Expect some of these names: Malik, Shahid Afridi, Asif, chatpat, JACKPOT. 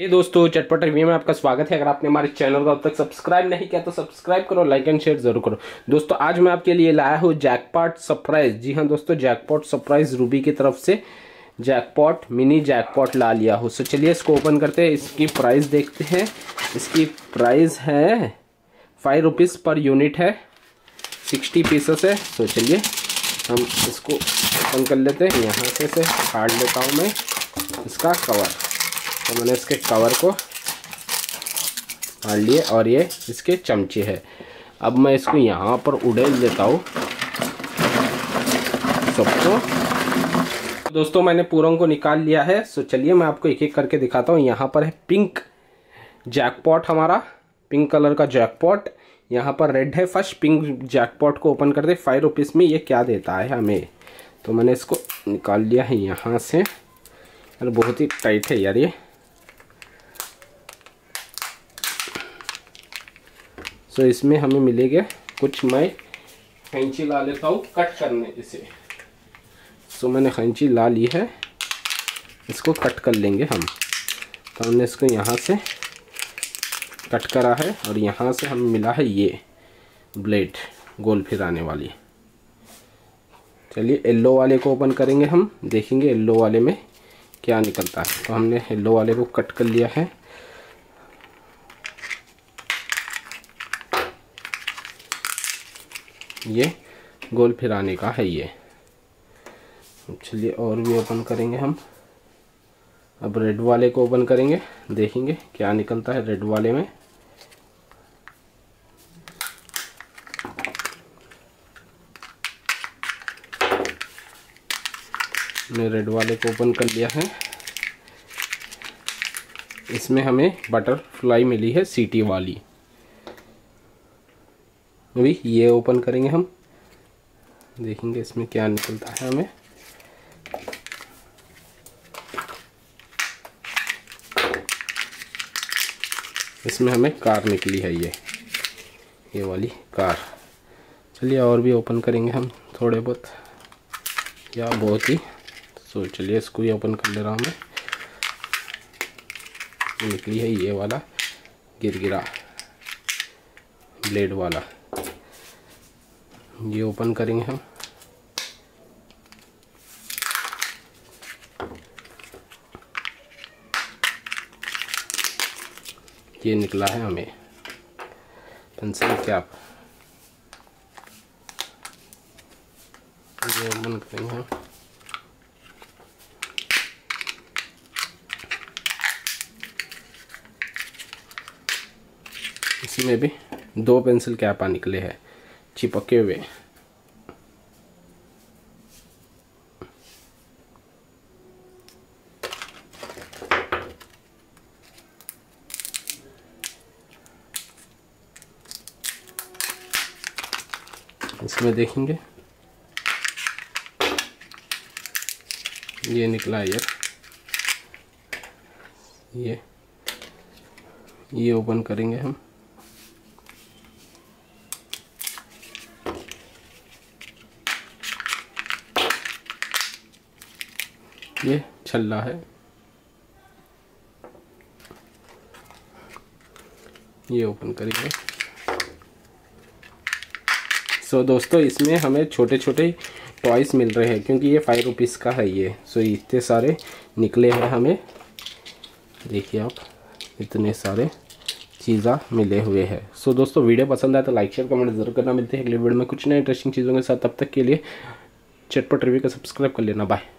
ये दोस्तों चटपट रिव्यू में आपका स्वागत है। अगर आपने हमारे चैनल को अब तक सब्सक्राइब नहीं किया तो सब्सक्राइब करो, लाइक एंड शेयर जरूर करो। दोस्तों आज मैं आपके लिए लाया हूँ जैकपॉट सरप्राइज। जी हाँ दोस्तों, जैकपॉट सरप्राइज रूबी की तरफ से जैकपॉट मिनी जैकपॉट ला लिया हो। सो चलिए इसको ओपन करते हैं, इसकी प्राइस देखते हैं। इसकी प्राइस है 5 रुपीज़ पर यूनिट है, 60 पीसेस है। सो चलिए हम इसको ओपन कर लेते हैं। यहाँ से फाड़ लेता हूँ मैं इसका कवर। तो मैंने इसके कवर को फाड़ लिए और ये इसके चमचे है। अब मैं इसको यहाँ पर उड़ेल देता हूँ सबको। दोस्तों मैंने पूरों को निकाल लिया है। सो चलिए मैं आपको एक एक करके दिखाता हूँ। यहाँ पर है पिंक जैकपॉट, हमारा पिंक कलर का जैकपॉट। यहाँ पर रेड है। फर्स्ट पिंक जैकपॉट को ओपन कर दे। 5 रुपीज़ में ये क्या देता है हमें। तो मैंने इसको निकाल लिया है यहाँ से। यार बहुत ही टाइट है यार ये। सो इसमें हमें मिलेगा कुछ, मैं खैंची ला लेता हूँ कट करने इसे। सो मैंने खैंची ला ली है, इसको कट कर लेंगे हम। तो हमने इसको यहाँ से कट करा है और यहाँ से हमें मिला है ये ब्लेड गोल फिराने वाली। चलिए येल्लो वाले को ओपन करेंगे हम, देखेंगे येल्लो वाले में क्या निकलता है। तो हमने येलो वाले को कट कर लिया है। ये गोल फिराने का है ये। चलिए और भी ओपन करेंगे हम। अब रेड वाले को ओपन करेंगे, देखेंगे क्या निकलता है रेड वाले में। ने रेड वाले को ओपन कर लिया है। इसमें हमें बटरफ्लाई मिली है सीटी वाली। अभी ये ओपन करेंगे हम, देखेंगे इसमें क्या निकलता है हमें। इसमें हमें कार निकली है ये वाली कार। चलिए और भी ओपन करेंगे हम थोड़े बहुत या बहुत ही। तो चलिए इसको ही ओपन कर ले रहा हूँ मैं। निकली है ये वाला गिरगिरा ब्लेड वाला, ये ओपन करेंगे हम। ये निकला है हमें पेंसिल कैप, ये ओपन करेंगे हम। इसमें भी 2 पेंसिल कैप निकले हैं चिपके हुए। इसमें देखेंगे ये निकला है यार ये ओपन करेंगे हम। ये छल्ला है, ये ओपन करेंगे। सो दोस्तों इसमें हमें छोटे छोटे टॉयस मिल रहे हैं क्योंकि ये 5 रुपीज़ का है ये। सो इतने सारे निकले हैं हमें, देखिए आप इतने सारे चीज़ा मिले हुए हैं। सो दोस्तों वीडियो पसंद आए तो लाइक शेयर कमेंट जरूर करना। मिलते हैं अगले वीडियो में कुछ नए इंटरेस्टिंग चीज़ों के साथ। तब तक के लिए चटपट रिव्यू का सब्सक्राइब कर लेना। बाय।